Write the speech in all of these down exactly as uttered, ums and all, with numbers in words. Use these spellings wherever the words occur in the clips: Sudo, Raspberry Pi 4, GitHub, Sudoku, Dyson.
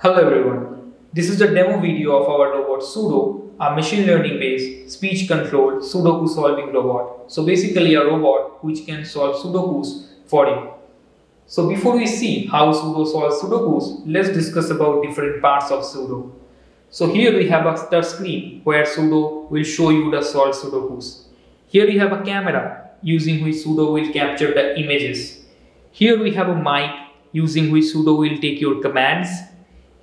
Hello everyone, this is the demo video of our robot Sudo, a machine learning based speech controlled Sudoku solving robot. So basically a robot which can solve Sudokus for you. So before we see how Sudo solves Sudokus, let's discuss about different parts of Sudo. So here we have a touch screen where Sudo will show you the solved Sudokus. Here we have a camera using which Sudo will capture the images. Here we have a mic using which Sudo will take your commands.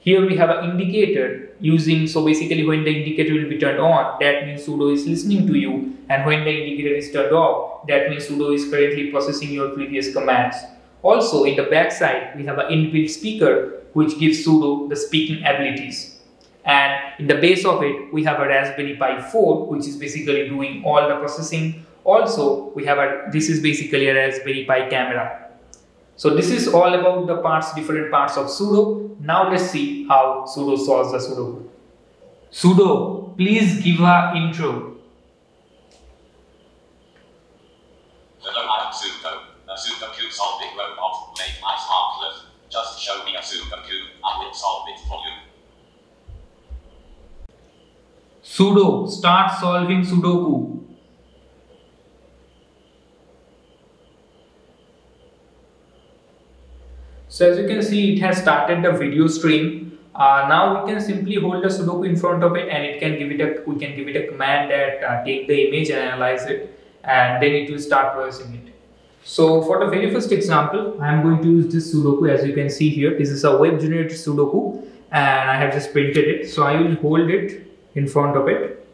Here we have an indicator using, so basically when the indicator will be turned on, that means Sudo is listening to you, and when the indicator is turned off, that means Sudo is currently processing your previous commands. Also in the back side we have an inbuilt speaker which gives Sudo the speaking abilities, and in the base of it we have a Raspberry Pi four which is basically doing all the processing. Also we have a, this is basically a Raspberry Pi camera. So this is all about the parts, different parts of Sudo. Now let's see how Sudo solves the Sudoku. Sudo, please give her intro. Hello, I'm Sudo, the Sudoku solving robot. Make my heart lift. Just show me a Sudoku, I will solve it for you. Sudo, start solving Sudoku. So as you can see, it has started the video stream. Uh, now we can simply hold the Sudoku in front of it, and it can give it a we can give it a command that uh, take the image and analyze it, and then it will start processing it. So for the very first example, I am going to use this Sudoku. As you can see here, this is a web generated Sudoku, and I have just printed it. So I will hold it in front of it.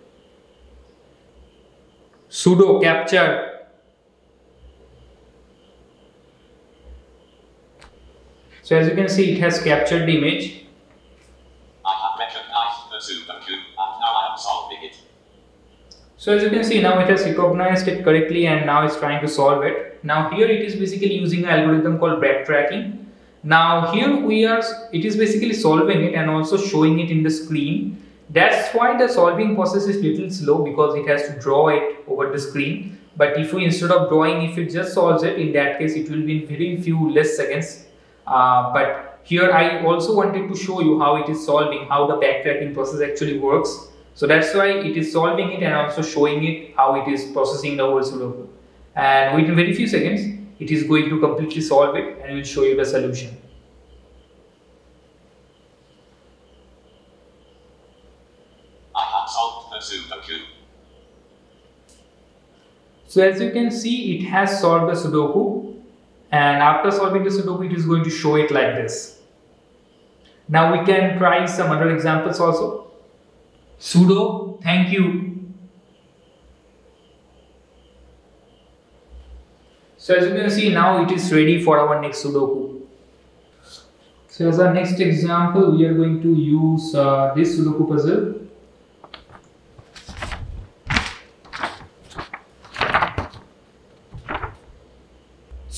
Sudo capture. So as you can see, it has captured the image. I have recognized the Sudoku and now I am solving it. So as you can see, now it has recognized it correctly and now it's trying to solve it. Now here it is basically using an algorithm called backtracking. Now here we are, it is basically solving it and also showing it in the screen. That's why the solving process is little slow, because it has to draw it over the screen. But if we, instead of drawing, if it just solves it, in that case it will be in very few less seconds. Uh, but here I also wanted to show you how it is solving, how the backtracking process actually works. So that's why it is solving it and also showing it how it is processing the whole Sudoku. And within very few seconds, it is going to completely solve it and will show you the solution. I have solved the Sudoku. So as you can see, it has solved the Sudoku. And after solving the Sudoku, it is going to show it like this. Now we can try some other examples also. Sudo, thank you. So as you can see, now it is ready for our next Sudoku. So as our next example, we are going to use uh, this Sudoku puzzle.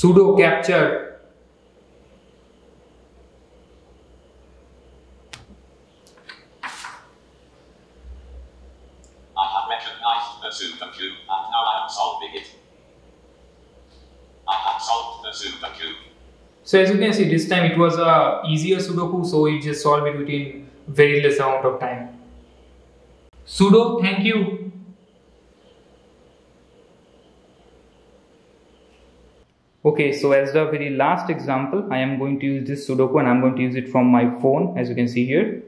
Sudo capture. I have recognized the Sudoku and now I am solving it. I have solved the Sudoku. So as you can see, this time it was a easier Sudoku, so we just solved it within very less amount of time. Sudo, thank you. Okay, so as the very last example, I am going to use this Sudoku and I am going to use it from my phone, as you can see here.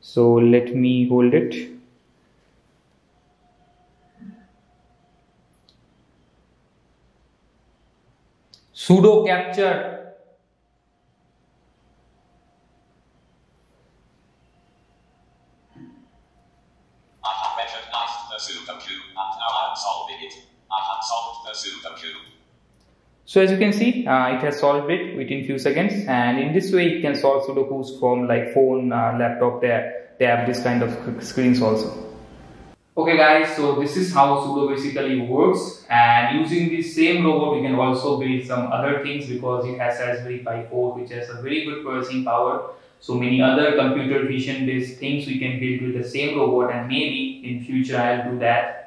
So let me hold it. Sudo capture. I have recognized the Sudoku and now I am solving it. I have solved the Sudoku. So as you can see, uh, it has solved it within few seconds, and in this way it can solve Sudokus from like phone, uh, laptop. There they have this kind of screens also. Okay guys, so this is how Sudo basically works, and using this same robot we can also build some other things, because it has Raspberry Pi four which has a very good processing power. So many other computer vision based things we can build with the same robot, and maybe in future I'll do that.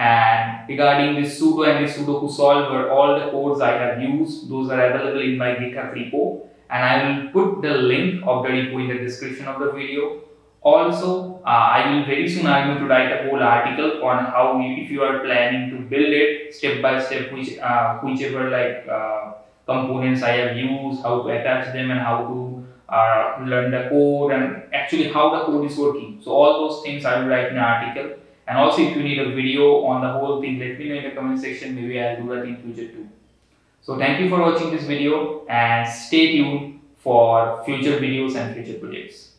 And regarding this Sudo and this Sudoku solver, all the codes I have used, those are available in my GitHub repo. and I will put the link of the repo in the description of the video. Also, uh, I will very soon I am going to write a whole article on how you, if you are planning to build it step by step, which uh, whichever like uh, components I have used, how to attach them, and how to uh, learn the code, and actually how the code is working. So all those things I will write in an article. And also, if you need a video on the whole thing, let me know in the comment section. Maybe I'll do that in future too. So thank you for watching this video, and stay tuned for future videos and future projects.